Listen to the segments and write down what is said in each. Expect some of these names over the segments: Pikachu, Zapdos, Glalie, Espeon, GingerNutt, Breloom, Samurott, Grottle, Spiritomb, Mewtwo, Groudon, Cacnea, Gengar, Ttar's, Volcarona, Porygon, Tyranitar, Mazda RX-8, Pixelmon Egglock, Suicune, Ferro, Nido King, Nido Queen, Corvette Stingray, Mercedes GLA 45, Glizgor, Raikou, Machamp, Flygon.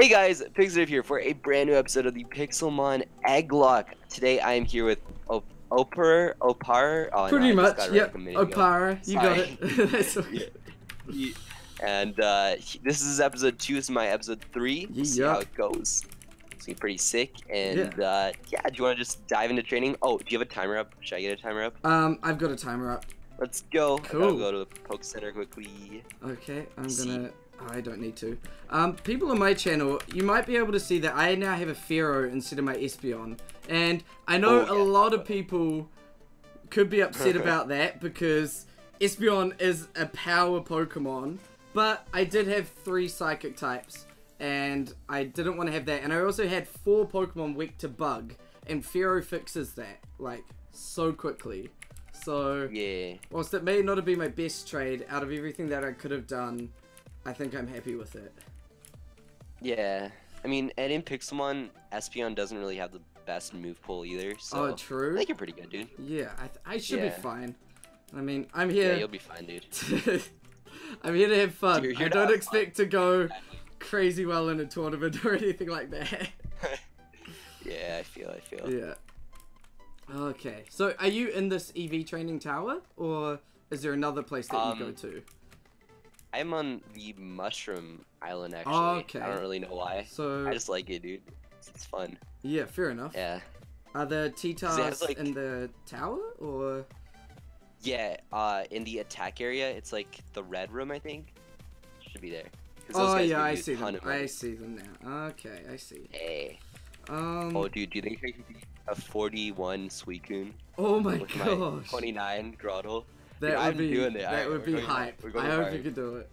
Hey guys, Pixelative here for a brand new episode of the Pixelmon Egglock. Today I am here with Opar. Oh, pretty much, yep. Opar, you got it. That's okay. Yeah. And this is episode 2. This is my episode 3. We'll see how it goes. It's gonna be pretty sick. And yeah. Do you want to just dive into training? Oh, do you have a timer up? Should I get a timer up? I've got a timer up. Let's go. Cool. I'll go to the Poke Center quickly. Okay, I'm gonna. I don't need to. People on my channel, you might be able to see that I now have a Ferro instead of my Espeon. And I know a lot of people could be upset about that because Espeon is a power Pokemon. But I did have 3 Psychic types and I didn't want to have that. And I also had 4 Pokemon weak to Bug. And Ferro fixes that, like, so quickly. So, yeah. Whilst it may not have been my best trade, out of everything that I could have done, I think I'm happy with it. Yeah, I mean, and in Pixelmon, Espeon doesn't really have the best move pool either. So oh, true. I think you're pretty good, dude. Yeah, I should be fine. I mean, I'm here. Yeah, you'll be fine, dude. I'm here to have fun. Dude, I don't expect to go crazy well in a tournament or anything like that. Yeah, I feel. Yeah. Okay, so are you in this EV training tower, or is there another place that you go to? I'm on the Mushroom Island, actually. Oh, okay. I don't really know why. So I just like it, dude. It's fun. Yeah, fair enough. Yeah. Are the T-Tars like in the tower, or...? Yeah, in the attack area, it's like the red room, I think. Should be there. Oh, yeah, I see them. I see them now. Okay, I see. Hey. Oh, dude, do you think I can beat a 41 Suicune? Oh, my gosh. 29 Grottle. That would be hype. I hope you can do it.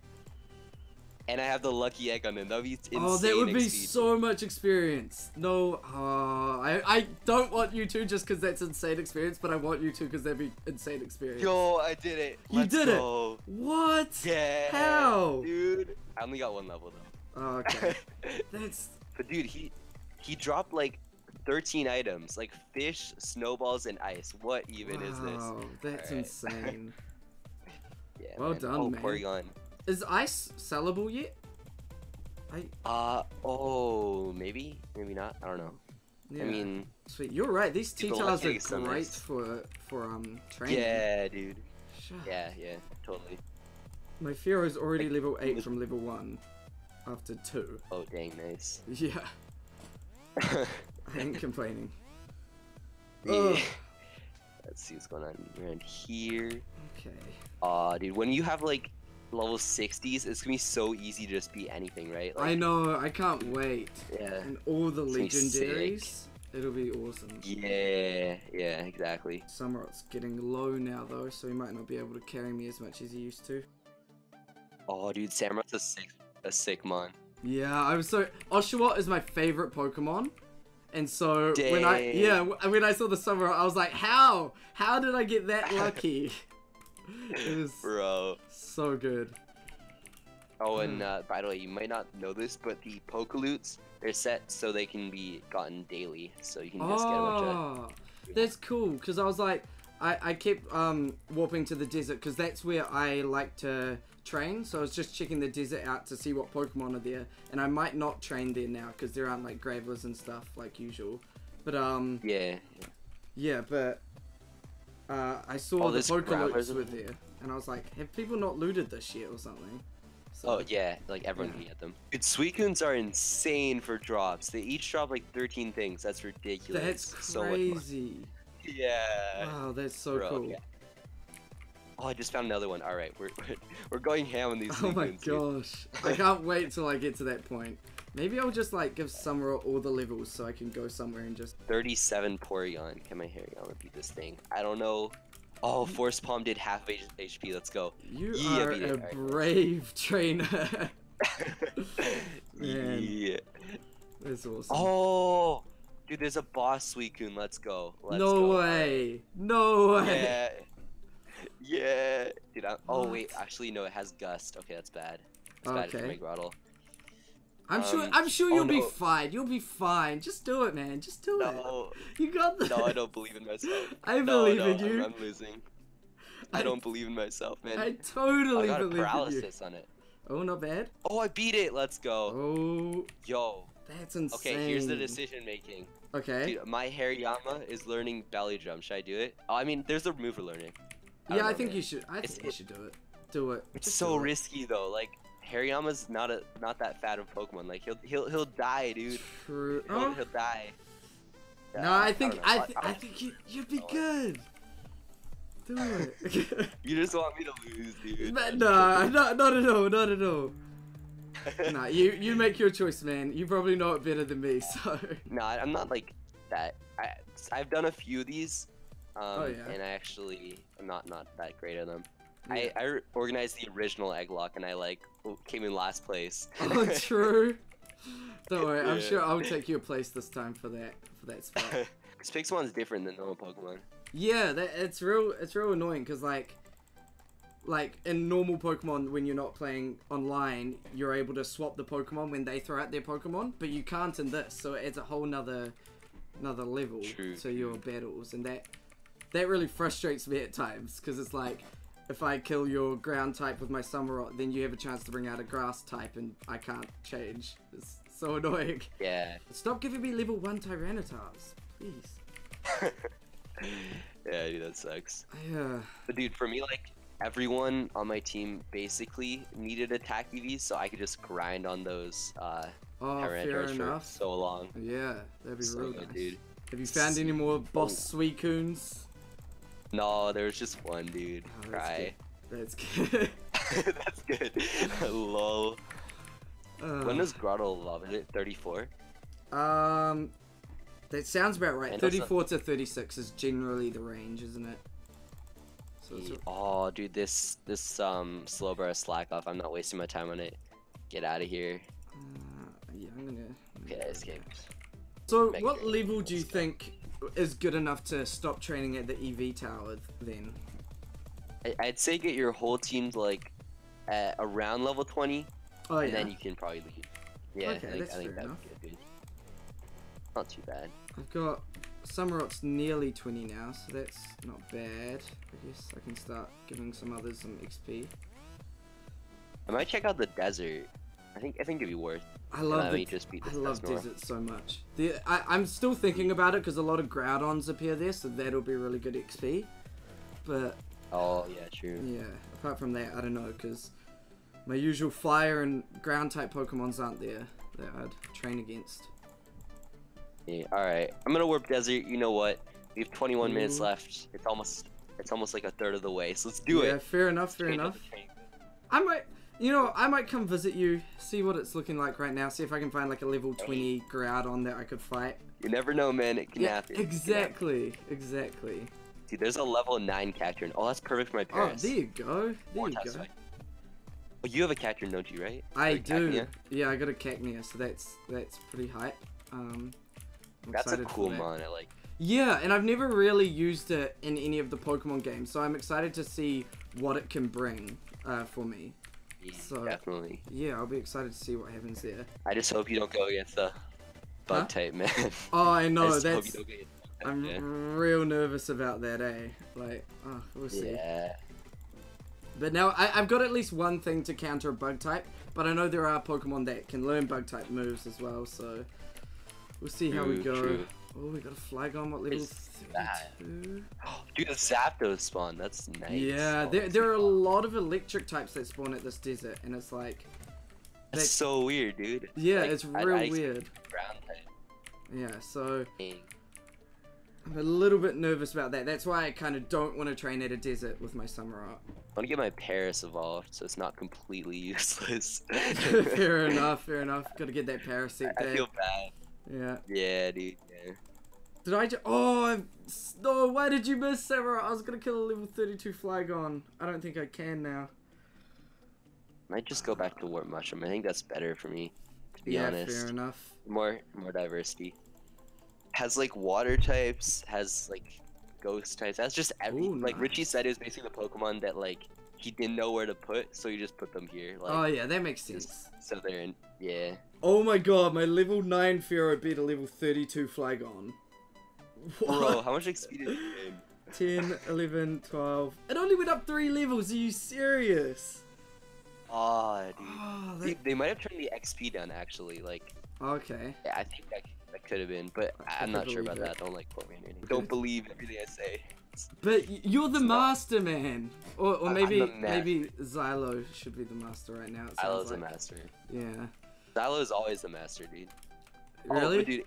And I have the lucky egg on him. That would be insane. Oh, that would be so much experience. No, I don't want you to just because that's insane experience, but I want you to because that'd be insane experience. Yo, I did it. Let's go. What? Yeah. How? Dude, I only got 1 level though. Oh, okay. That's. But dude, he dropped like 13 items, like fish, snowballs, and ice. What even is this? Oh, that's insane. Yeah, well man. Done, oh, man. Porygon. Is ice sellable yet? Oh, maybe? Maybe not? I don't know. Yeah. I mean... Sweet, you're right. These T-Tars are great for training. Yeah, dude. Shut yeah, totally. My Fearo's is already level 8 from level 1 after 2. Oh, dang, nice. Yeah. I ain't complaining. Yeah. Let's see what's going on around here. Okay. Aw, dude, when you have like level 60s, it's gonna be so easy to just beat anything, right? Like, I know, I can't wait. Yeah. And all the legendaries, it'll be awesome. Yeah, yeah, exactly. Samurott's getting low now though, so he might not be able to carry me as much as he used to. Oh, dude, Samurott's a sick mon. Yeah, Oshawott is my favorite Pokemon. And so when I saw the Samurott, I was like, how? How did I get that lucky? It was so good. Oh, and by the way, you might not know this, but the Pokeloots, they're set so they can be gotten daily. So you can just get a bunch of... That's cool, because I was like, I kept warping to the desert, because that's where I like to train. So I was just checking the desert out to see what Pokemon are there, and I might not train there now because there aren't like Gravelers and stuff like usual. But I saw the Pokeloots were there, and I was like, have people not looted this shit or something? So, oh yeah, like everyone can get them. Dude, Suicunes are insane for drops. They each drop like 13 things. That's ridiculous. That's crazy. So yeah. Wow, that's so cool. Yeah. Oh, I just found another one. All right, we're going ham on these. Oh my gosh, I can't wait till I get to that point. Maybe I'll just like give Samurott all the levels so I can go somewhere and just. 37 Porygon. Can my Hariyama beat this thing? I don't know. Oh, Force Palm did half HP. Let's go. You are a brave trainer. Man. Yeah. That's awesome. Oh, dude, there's a boss Suicune. Let's go. No way. Yeah. Yeah, dude. Oh wait, actually no, it has Gust. Okay, that's bad. That's bad for my Grottle. I'm sure you'll be fine. You'll be fine. Just do it, man. Just do it. You got this. No, I don't believe in myself. I believe in you. I'm losing. I don't believe in myself, man. I totally believe in you. I got paralysis on it. Oh, not bad. Oh, I beat it. Let's go. Oh. Yo. That's insane. Okay, here's the decision making. Okay. Dude, my Hariyama is learning belly drum. Should I do it? Oh, I mean, there's a move for learning. Yeah, I think you should. I think you should do it. Do it. It's so risky though. Like Hariyama's not that fat of Pokemon. Like he'll die, dude. True. He'll die. Yeah, no, I think you'd be good. Do it. You just want me to lose, dude. Nah, not at all. Not at all. Nah, you make your choice, man. You probably know it better than me, so. Nah, I'm not like that. I've done a few of these, and I actually am not that great at them. Yeah. I organized the original Egglock, and I like came in last place. Oh, true. Don't worry, I'm sure I'll take your place this time for that spot. Because Pixelmon's different than normal Pokemon. Yeah, it's real annoying because like in normal Pokemon, when you're not playing online, you're able to swap the Pokemon when they throw out their Pokemon, but you can't in this, so it's a whole another level to your battles, and that really frustrates me at times because it's like, if I kill your ground type with my Samurott, then you have a chance to bring out a grass type, and I can't change. It's so annoying. Yeah. Stop giving me level 1 Tyranitar's, please. Yeah, dude, that sucks. Yeah. But dude, for me, like, everyone on my team basically needed attack EVs, so I could just grind on those Tyranitars for so long. Yeah, that'd be real nice. Dude. Have you found any more boss Suicunes? No, there was just one, dude. Oh, that's good. That's good. Lol. When does Grottle level it? 34? That sounds about right. And 34 to 36 is generally the range, isn't it? So it's... Oh, dude, this Slowbro slack off. I'm not wasting my time on it. Get out of here. Yeah, I'm gonna. Okay, escape. So, what level do you think is good enough to stop training at the EV tower then? I'd say get your whole team to like around level 20, and then you can probably leave. Yeah, okay, I think that's good. Not too bad. I've got Samurott's nearly 20 now, so that's not bad. I guess I can start giving some others some XP. I might check out the desert. I think it'd be worth. I love desert so much. I'm still thinking about it because a lot of Groudons appear there, so that'll be really good XP. But oh yeah, true. Yeah. Apart from that, I don't know because my usual fire and ground type Pokemons aren't there that I'd train against. Yeah. All right. I'm gonna warp desert. You know what? We have 21 minutes left. It's almost like a third of the way. So let's do it. Yeah. Fair enough. Fair enough. I might. You know, I might come visit you, see what it's looking like right now, see if I can find like a level 20 Groudon that I could fight. You never know, man, it can happen. Exactly, exactly. Dude, there's a level 9 Cacturne. Oh, that's perfect for my Paras. Oh, there you go, there you go. Oh, you have a Cacturne, don't you, right? I do. Cacnea? Yeah, I got a Cacnea, so that's pretty hype. That's a cool mon, I like. Yeah, and I've never really used it in any of the Pokemon games, so I'm excited to see what it can bring for me. So, definitely. Yeah, I'll be excited to see what happens there. I just hope you don't go against the bug type, man. Oh, I know. I'm real nervous about that, eh? Like, oh, we'll see. Yeah. But now I've got at least one thing to counter a bug type, but I know there are Pokemon that can learn bug type moves as well, so we'll see how we go. True. Oh, we got a Flygon. What level? 32. Dude, a Zapdos spawn. That's nice. Yeah, there are a lot of electric types that spawn at this desert, and it's like that's so weird, dude. Yeah, like, it's real weird. Ground type. Yeah, so I'm a little bit nervous about that. That's why I kind of don't want to train at a desert with my Samurott. I want to get my Paras evolved, so it's not completely useless. Fair enough. Fair enough. Got to get that Paras set. I feel bad. Yeah. Yeah, dude. Yeah. Did I just? Oh no! Why did you miss, Samurott? I was gonna kill a level 32 Flygon. I don't think I can now. Might just go back to Warp Mushroom. I think that's better for me, to be honest. Yeah, fair enough. More diversity. Has like water types. Has like ghost types. That's just every. Ooh, like nice. Richie said, it was basically the Pokemon that like he didn't know where to put, so you just put them here. Like, oh yeah, that makes sense. So they're in. Yeah. Oh my god, my level 9 Ferro beat a level 32 Flygon. What? Bro, how much XP did you gain? 10, 11, 12. It only went up 3 levels, are you serious? odd. Oh, they might have turned the XP down actually. Like. Okay. Yeah, I think that could have been, but I'm not sure about that. Don't like quote me or anything. Don't believe everything I say. But you're the master, man. Or maybe Zylo should be the master right now. Zylo's the master. Yeah. Zylo's always the master, dude. Really? Oh, dude,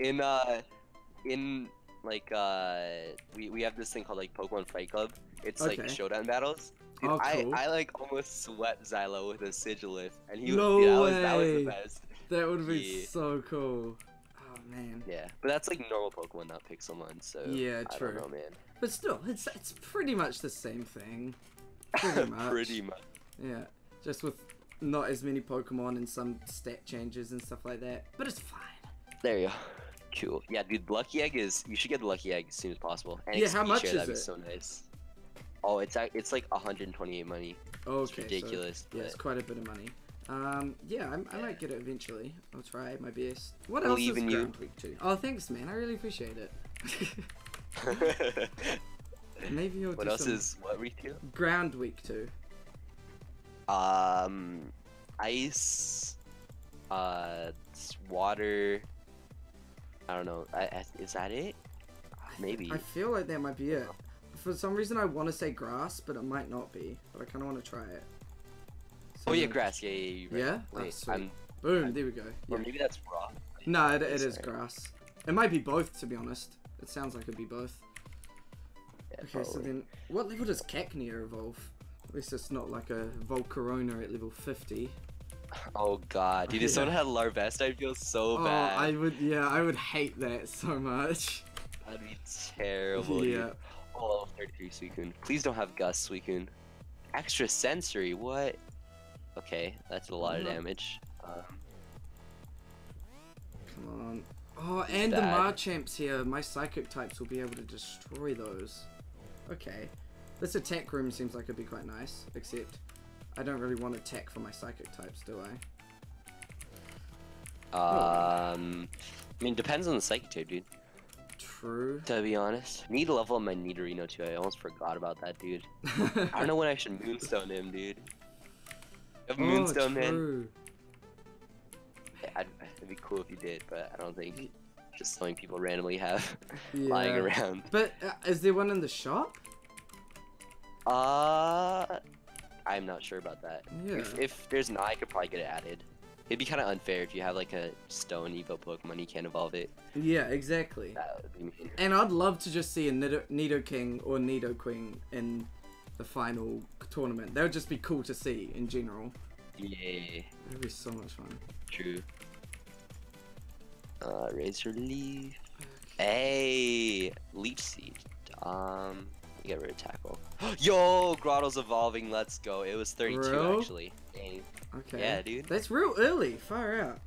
we have this thing called like Pokemon Fight Club. It's like showdown battles. Dude, oh, cool. I like almost swept Zylo with a Sigilyph, and he that was the best. That would be so cool. Oh man. Yeah, but that's like normal Pokemon, not Pixelmon. So yeah, true. I don't know, man. But still, it's pretty much the same thing. Pretty much. Pretty much. Yeah, just with not as many Pokemon and some stat changes and stuff like that. But it's fine. There you go. Cool. Yeah, dude. Lucky Egg is. You should get the Lucky Egg as soon as possible. And yeah. How much is it? That'd be so nice. Oh, it's like 128 money. Okay. It's ridiculous. So, yeah, it's quite a bit of money. Yeah, I might get it eventually. I'll try my best. What else is Grand League 2? Oh, thanks, man. I really appreciate it. Maybe you'll. What else is what week 2? Ground Week 2. Ice. Water. I don't know. Is that it? Maybe. I feel like that might be it. For some reason, I want to say grass, but it might not be. But I kind of want to try it. So yeah, grass. Yeah, yeah. You're right. Yeah. Wait, oh, boom. There we go. Yeah. Or maybe that's raw. No, it is grass. It might be both, to be honest. It sounds like it'd be both. Yeah, okay, probably. So then, what level does Cacnea evolve? At least it's not like a Volcarona at level 50. Oh god, dude, if someone had Larvesta, I'd feel so bad. Oh, I would hate that so much. That'd be terrible, dude. Oh, 33 Suicune. Please don't have Gust Suicune. Extra sensory, what? Okay, that's a lot of damage. Come on. Oh, and the Marchamp's here. My Psychic types will be able to destroy those. Okay. This attack room seems like it'd be quite nice, except I don't really want attack for my psychic types, do I? I mean, depends on the psychic type, dude. True. To be honest. I need to level up my Nidorino, too. I almost forgot about that, dude. I don't know when I should Moonstone him, dude. You have Moonstone, man. Yeah, it'd be cool if you did, but I don't think just something people randomly have lying around. But is there one in the shop? I'm not sure about that. Yeah. If there's not, I could probably get it added. It'd be kind of unfair if you have like a stone Evo Pokemon, you can't evolve it. Yeah, exactly. That would be mean. And I'd love to just see a Nido King or Nido Queen in the final tournament. That would just be cool to see in general. Yeah. That'd be so much fun. True. Razor Leaf. Okay. Hey, Leaf Seed. Get rid of tackle. Yo, Grottle's evolving. Let's go. It was 32 actually. Dang. Okay. Yeah, dude. That's real early. Far out.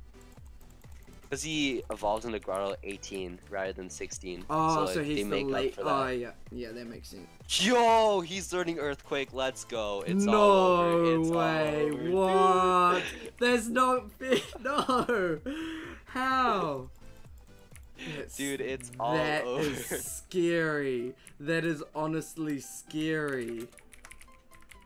Because he evolves into Grottle 18 rather than 16. Oh, so he's the late. Oh, yeah. Yeah, that makes sense. Yo, he's learning Earthquake. Let's go. It's all over. It's all over. What? There's no. No. How? Dude, it's all over. That is scary. That is honestly scary.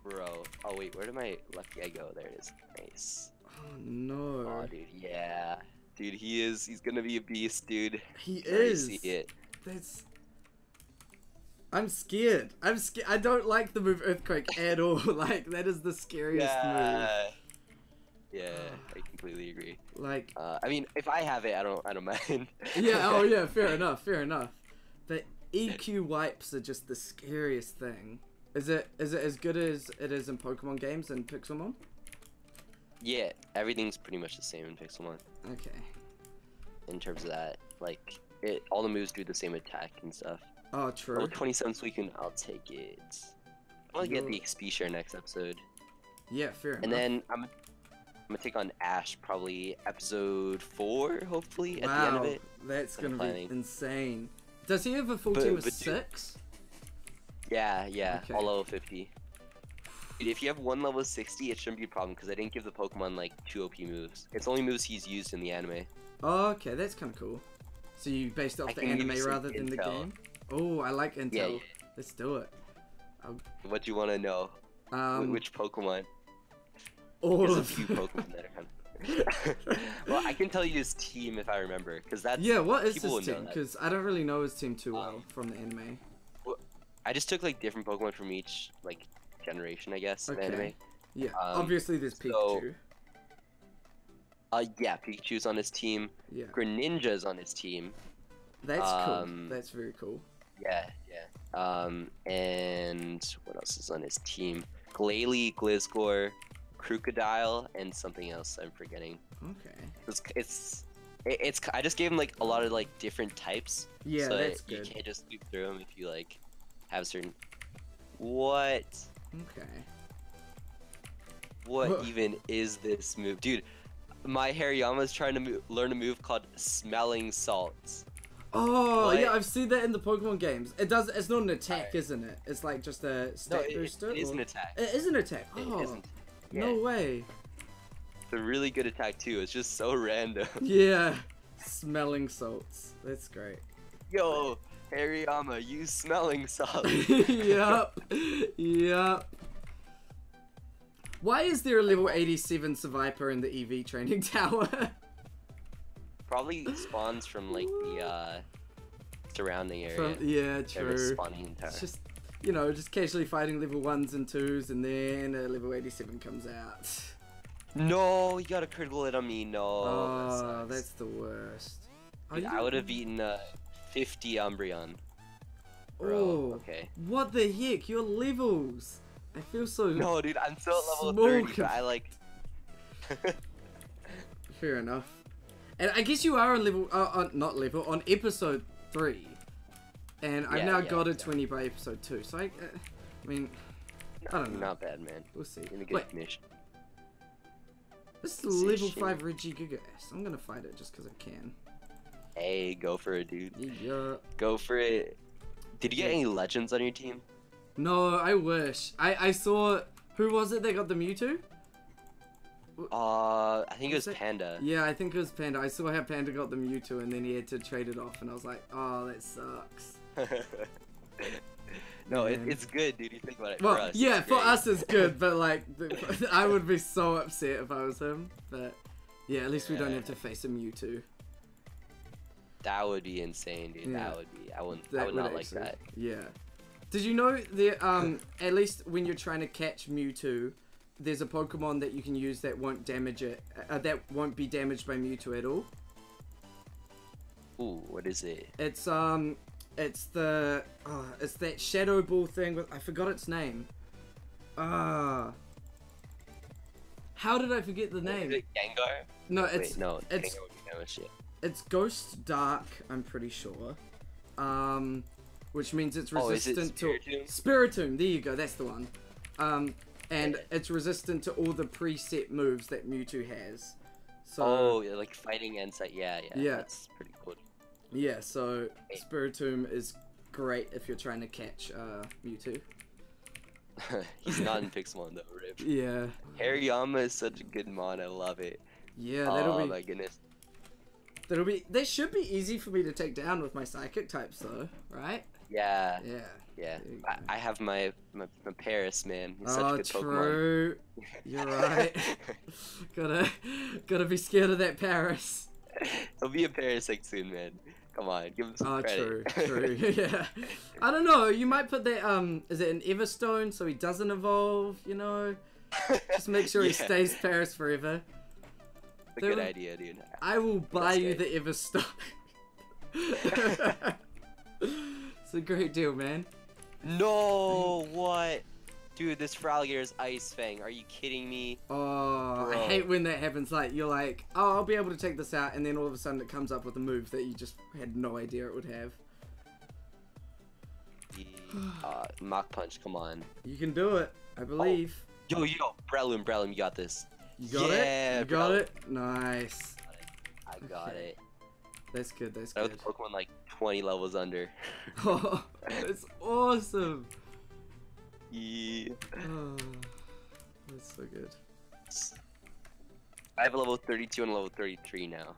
Bro. Oh, wait. Where did my Lucky Egg go? There it is. Nice. Oh, no. Oh, dude. Yeah. Dude, he is. He's going to be a beast, dude. He is. I see it. That's... I'm scared. I'm scared. I don't like the move Earthquake at all. Like, that is the scariest move. Yeah, I completely agree. Like, I mean, if I have it, I don't mind. Yeah. Oh, yeah. Fair enough. Fair enough. But EQ wipes are just the scariest thing. Is it as good as it is in Pokemon games and Pixelmon? Yeah, everything's pretty much the same in Pixelmon. Okay. In terms of that, like, all the moves do the same attack and stuff. Oh, true. Level 27 Suicune, I'll take it. I want to get the XP share next episode. Yeah, fair enough. And then I'm gonna take on Ash probably episode 4, hopefully, at the end of it. That's gonna be insane. Does he have a full team of 6? Yeah, yeah, all level 50. Dude, if you have one level 60, it shouldn't be a problem because I didn't give the Pokemon like 2 OP moves. It's only moves he's used in the anime. Oh, okay, that's kind of cool. So you based it off the anime rather than the game? Oh, I like intel. Yeah, yeah. Let's do it. What do you want to know? Which Pokemon? All of few Pokemon that are well, I can tell you his team if I remember, because that's what is his team? Because I don't really know his team too well from the anime. Well, I just took like different Pokemon from each like generation, I guess, in anime. Yeah, obviously there's Pikachu. Yeah, Pikachu's on his team. Yeah. Greninja's on his team. That's cool. That's very cool. Yeah, yeah. And what else is on his team? Glalie, Glizgor, Crocodile, and something else I'm forgetting. Okay. It's I just gave him like a lot of like different types. Yeah, so that's good. You can't just loop through them if you like have certain. What? Okay. What even is this move, dude? My Hariyama is trying to learn a move called Smelling Salts. Oh, yeah, I've seen that in the Pokemon games. It does. It's not an attack, isn't it? It's like just a stat booster. It is an attack. It is an attack. Oh, no way. It's a really good attack too. It's just so random. Yeah, Smelling Salts. That's great. Yo, Hariyama, use Smelling Salts. Yup. Why is there a level 87 Seviper in the EV training tower? Probably spawns from like the surrounding area. Yeah, true. Spawning tower. It's just, you know, just casually fighting level 1s and 2s and then level 87 comes out. No, you got a critical hit on me, no. Oh, that's the worst. Dude, I would have eaten 50 Umbreon. Bro, okay. What the heck, your levels! I feel so. No, dude, I'm still at level 30, but I like. Fair enough. And I guess you are on level, not level, on episode 3. And I've now got a 20 by episode 2, so I mean, I don't know. Not bad, man. We'll see. In a good condition. This is level 5 Regigigas. I'm gonna fight it just because I can. Hey, go for it, dude. Yeah. Go for it. Did you get any legends on your team? No, I wish. I saw, who was it that got the Mewtwo? I think it was Panda. Yeah, I think it was Panda. I saw how Panda got the Mewtwo and then he had to trade it off and I was like, oh, that sucks. No, it's good, dude. You think about it. Well, for us, yeah, for us it's good, but like, I would be so upset if I was him. But yeah, at least we don't have to face a Mewtwo. That would be insane, dude. Yeah. That would be, I would not actually, like that. Yeah. Did you know that at least when you're trying to catch Mewtwo, there's a Pokemon that you can use that won't damage it, that won't be damaged by Mewtwo at all? Ooh, what is it? It's that Shadow Ball thing with, I forgot its name. How did I forget the name? Is it Gengar? No, it's Gengar would be damaged, it's Ghost Dark, I'm pretty sure. Which means it's resistant to Spiritomb. There you go, that's the one. And it's resistant to all the preset moves that Mewtwo has. So yeah, like fighting and set. Yeah. That's pretty cool. Yeah, so Spiritomb is great if you're trying to catch Mewtwo. He's not in Pixelmon though, Rip. Yeah. Hariyama is such a good mod. I love it. Yeah, that'll be. Oh my goodness. That'll be. They should be easy for me to take down with my psychic types though, right? Yeah. Yeah. Yeah. I have my Paras, man. He's such a good true. Pokemon. You're right. gotta be scared of that Paras. He'll be a Paras soon, man. Come on, give him some credit. True. Yeah. I don't know. You might put that. Is it an Everstone so he doesn't evolve? You know. Just make sure he stays Paras forever. That's a good idea, dude. I will buy you the Everstone. It's a great deal, man. No, what? Dude, this Feraligatr is Ice Fang. Are you kidding me? Oh, bro. I hate when that happens. Like, you're like, oh, I'll be able to take this out, and then all of a sudden it comes up with a move that you just had no idea it would have. Mach Punch, come on. You can do it, I believe. Oh. Yo, Breloom, you got this. You got it? You got it? Nice. I got it. That's good, that's good. I was Pokemon like 20 levels under. Oh, that's awesome. Yeah. Oh, that's so good. I have a level 32 and a level 33 now.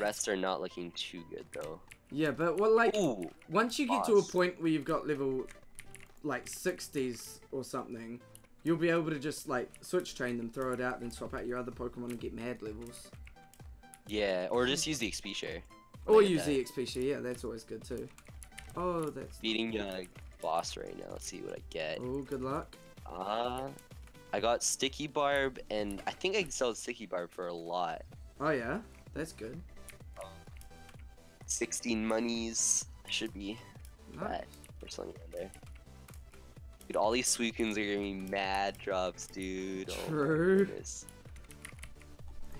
Rest are not looking too good though. Yeah, but well, like, ooh, once you get to a point where you've got level like 60s or something, You'll be able to just, like, switch train them, throw it out, then swap out your other Pokemon and get mad levels. Yeah, or just use the XP share. Or use the XP share, yeah, that's always good too. Oh, that's... Beating a boss right now, let's see what I get. Oh, good luck. I got Sticky Barb, and I think I can sell Sticky Barb for a lot. Oh yeah? That's good. 16 monies should be that or something in there. Dude, all these Suicunes are giving me mad drops, dude. True. Oh,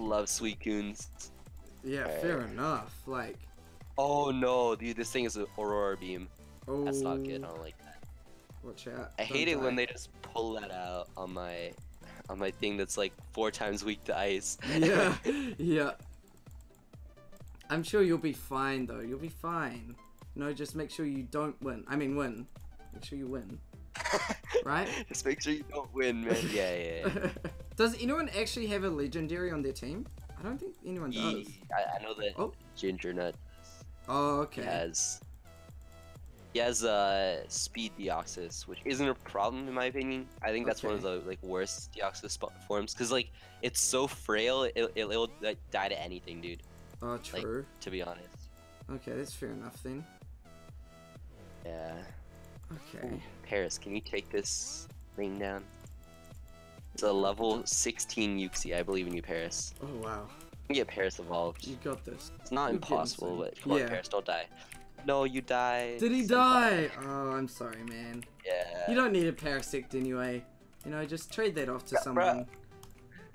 love Suicunes. Yeah, right. Fair enough. Like. Oh no, dude, this thing is an Aurora Beam. Oh. That's not good. I don't like that. Watch out! I hate it when they just pull that out on my thing that's like 4 times weak to ice. Yeah. Yeah. I'm sure you'll be fine though. You'll be fine. No, just make sure you don't win. I mean, win. Make sure you win. Right? Just make sure you don't win, man. Yeah, yeah, yeah. Does anyone actually have a legendary on their team? I don't think anyone does. I know that Ginger Nut. Oh, okay. He has Speed Deoxys, which isn't a problem in my opinion. I think that's one of the like worst Deoxys forms, because like it's so frail, it'll like, die to anything, dude. Oh, true. Like, to be honest. Okay, that's fair enough then. Yeah. Okay. Ooh, Paras, can you take this thing down? It's a level 16 Uxie. I believe in you, Paras. Oh wow. You can get Paras evolved. You got this. It's not impossible, but come on, Paras, don't die. No, you died. Did he die? Oh, I'm sorry, man. Yeah. You don't need a Parasect anyway. You know, just trade that off to someone. Bruh.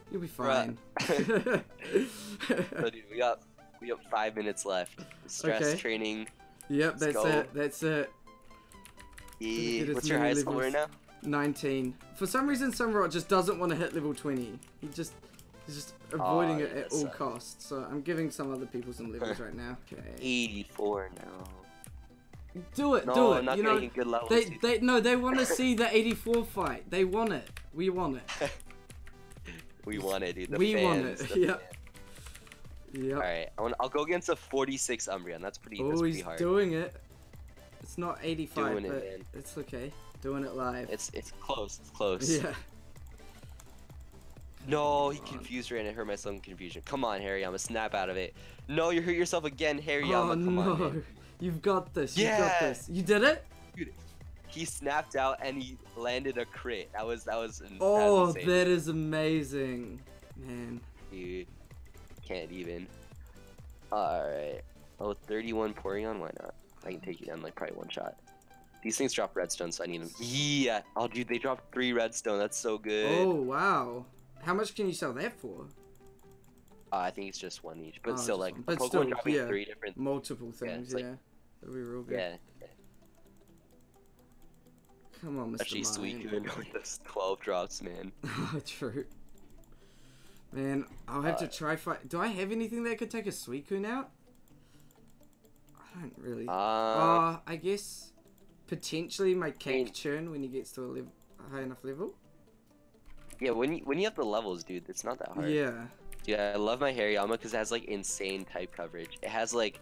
You'll be fine. So, dude, we got 5 minutes left. Stress training. Yep, that's it. Yeah. What's your highest level right now? 19. For some reason, Samurott just doesn't want to hit level 20. He's just avoiding it at all costs. So I'm giving some other people some levels right now. Okay. 84 now. Do it. Not getting good levels. They want to see the 84 fight. They want it. We want it. We want it, dude. We want it. Yep. All right. I'll go against a 46 Umbreon. That's pretty. Oh, he's hard. Doing it. It's not 85, doing but it, it's okay. Doing it live. It's close. It's close. Yeah. No, he confused her and it hurt myself in confusion. Come on, Hariyama, snap out of it. No, you hurt yourself again, Hariyama. Come on. Man. You've got this. Yeah. You've got this. You did it. Dude, he snapped out and he landed a crit. That was insane. That is amazing, man. Dude, can't even. All right. Oh, 31 Porygon. Why not? I can take you down like probably one shot. These things drop redstone, so I need them. Yeah. Oh, dude, they dropped 3 redstone. That's so good. Oh wow. How much can you sell that for? I think it's just 1 each, but still, like, but Pokemon still, dropping 3 different... multiple things, yeah. Like, that'd be real good. Yeah. Come on, Mr. Actually, Suicune with those 12 drops, man. True. Man, I'll have to try fight... Do I have anything that could take a Suicune out? I don't really... I guess... Potentially my Cacturn when he gets to a high enough level. Yeah, when you have the levels, dude, it's not that hard. Yeah. Yeah, I love my Hariyama because it has like insane type coverage. It has like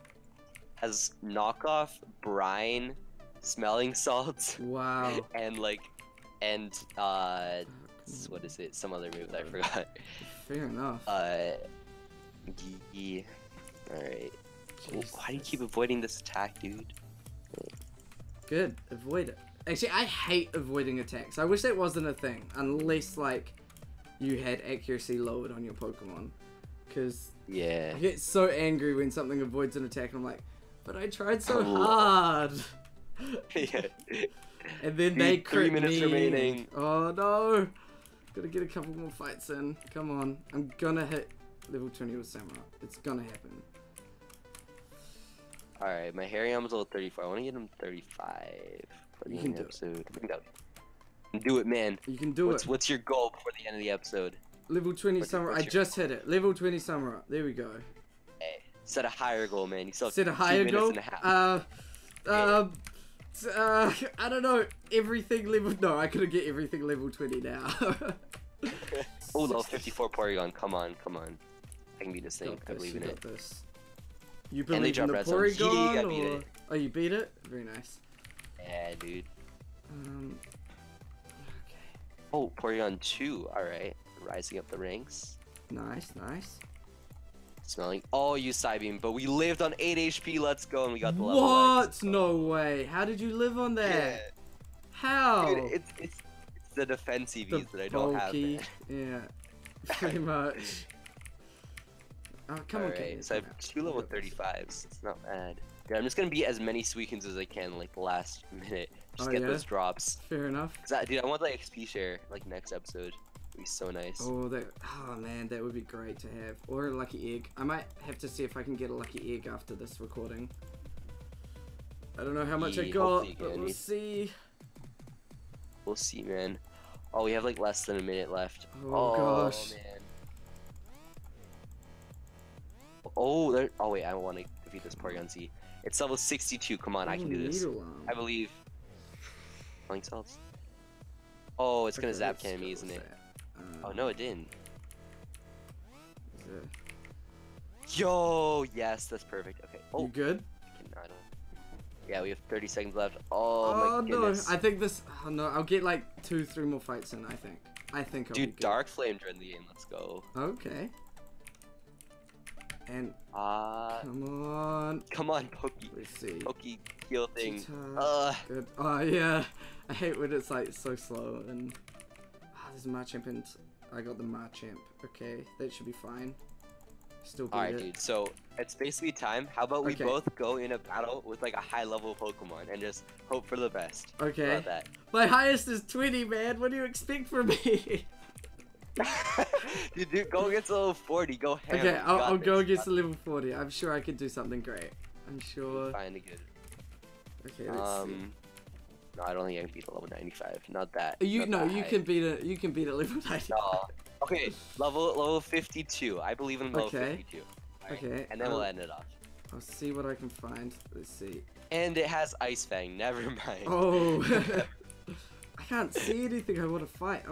knockoff, brine, smelling salts. Wow. And like what is it? Some other move that I forgot. Fair enough. Yeah. All right. Why do you keep avoiding this attack, dude? Good. Avoid it. Actually, I hate avoiding attacks. I wish that wasn't a thing, unless like you had accuracy lowered on your Pokemon. Cause I get so angry when something avoids an attack, and I'm like, but I tried so hard. Yeah. And then they crit me. 3 minutes remaining. Oh no! Gotta get a couple more fights in. Come on, I'm gonna hit level 20 with Samurott. It's gonna happen. All right, my Hariyama's level 34. I want to get him 35. You can do it. Do it, man. You can do it. What's your goal before the end of the episode? Level 20 Samurott. I just hit it. Level 20 Samurott. There we go. Hey, set a higher goal, man. You still set a higher goal. I don't know. Everything level. No, I couldn't get everything level 20 now. Oh, level 54 Porygon. Come on, come on. I can beat this thing. I believe in it. You believe in the Porygon? Oh, you beat it. Very nice. Yeah, dude. Okay. Oh, Porygon 2. Alright. Rising up the ranks. Nice, nice. Smelling all you Psybeam, but we lived on 8 HP. Let's go, and we got the level. What? X, so. No way. How did you live on that? Yeah. How? Dude, it's the defense EVs that I don't have. Yeah, pretty much. Oh, come on, kids. So I have 2 level 35s. It's not bad. Yeah, I'm just gonna beat as many Suicunes as I can, like the last minute. Just get those drops. Fair enough. Cause dude, I want the XP share like next episode. It'd be so nice. Oh, that. Oh man, that would be great to have. Or a lucky egg. I might have to see if I can get a lucky egg after this recording. I don't know how much I got, but we'll see. We'll see, man. Oh, we have like less than a minute left. Oh gosh. Man. Oh, there. Oh wait, I want to defeat this Porygon Z. It's level 62. Come on, I can do this. I believe. Oh, it's gonna zap cannon me, isn't it? Oh no, it didn't. Yo, yes, that's perfect. Okay. Oh, you good? Yeah, we have 30 seconds left. Oh my goodness. I think this. Oh no, I'll get like 2-3 more fights in. I think. Dude, Dark Flame during the game. Let's go. Okay. And come on. Come on, Pokey. Let's see. Pokey heal thing. Good. Oh yeah. I hate when it's like so slow and there's Machamp and I got the Machamp. Okay, that should be fine. Still beat it. Alright, dude, so it's basically time. How about we both go in a battle with like a high level Pokemon and just hope for the best? Okay. How about that? My highest is 20, man. What do you expect from me? Dude, go against level 40. Go ham. Okay, I'll go against the level 40. I'm sure I could do something great. I'm sure. Find a good. Okay, let's see. No, I don't think I can beat a level 95. Not that. You can beat it. You can beat a level 95. No. Okay, level 52. I believe in level 52. Right. Okay. And then we'll end it off. I'll see what I can find. Let's see. And it has Ice Fang. Never mind. Oh. I can't see anything I want to fight.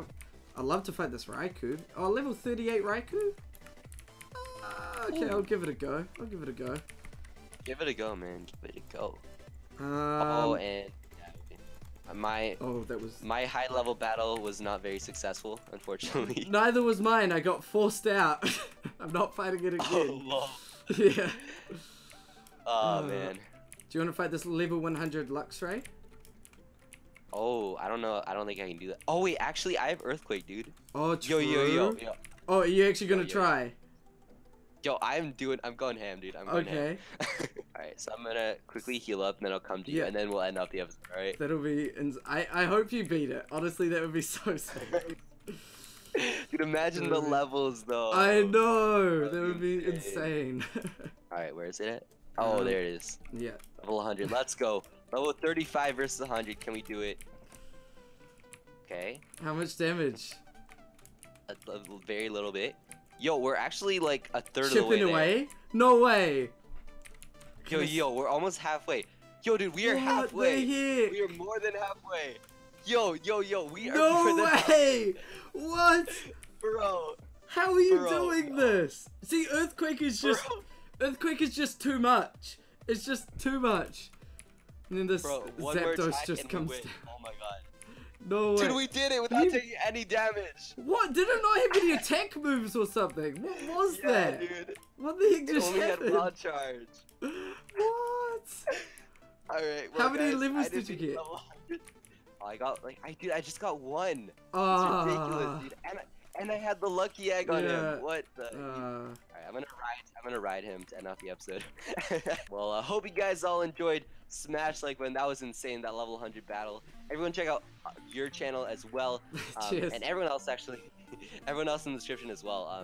I'd love to fight this Raikou. Oh, level 38 Raikou? Okay, I'll give it a go. I'll give it a go. Give it a go, man. Give it a go. My high level battle was not very successful, unfortunately. Neither was mine. I got forced out. I'm not fighting it again. Oh, lol. Yeah. Oh, man. Do you want to fight this level 100 Luxray? Oh, I don't know. I don't think I can do that. Oh wait, actually, I have Earthquake, dude. Oh, true. Yo. Oh, are you actually gonna try? Yo, I'm going ham, dude. I'm going ham. Alright, so I'm gonna quickly heal up, and then I'll come to you, and then we'll end up the episode, alright? That'll be... I hope you beat it. Honestly, that would be so sick. Dude, imagine the levels, though. I know! That would be insane. Alright, where is it at? Oh, there it is. Yeah. Level 100. Let's go. Level 35 versus 100. Can we do it? Okay. How much damage? A very little bit. Yo, we're actually like a third of the way. Chipping away? No way. Yo, we're almost halfway. Yo, dude, we are halfway. We are more than halfway. Yo, we are more than halfway. What? Bro. How are you doing this? See, Earthquake is just too much. It's just too much. And then this Zapdos just comes down. Oh my god. No way. Dude, we did it without taking any damage. What? Did it not have any attack moves or something? What was that? Dude. What the heck just happened? Had raw charge. What? Alright, well, how many levels did you get? I got like I just got one. It's ridiculous, dude. And I had the lucky egg on him. What the? Alright, I'm gonna ride him to end off the episode. Well, I hope you guys all enjoyed Smash Like Button. That was insane, that level 100 battle. Everyone check out your channel as well. And everyone else everyone else in the description as well.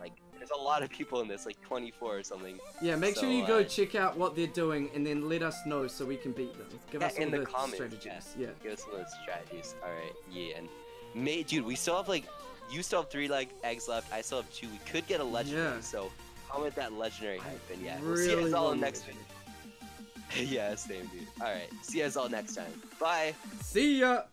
Like there's a lot of people in this, like 24 or something. Yeah, make sure you go check out what they're doing and then let us know so we can beat them. Give us some of the strategies. Yeah. Give us some of the strategies. Alright, and dude, we still have like, you still have 3 like eggs left. I still have 2. We could get a legendary, so comment that legendary hype. And yeah, we'll see you guys all next video. Yeah, same dude. All right, see you guys all next time. Bye. See ya.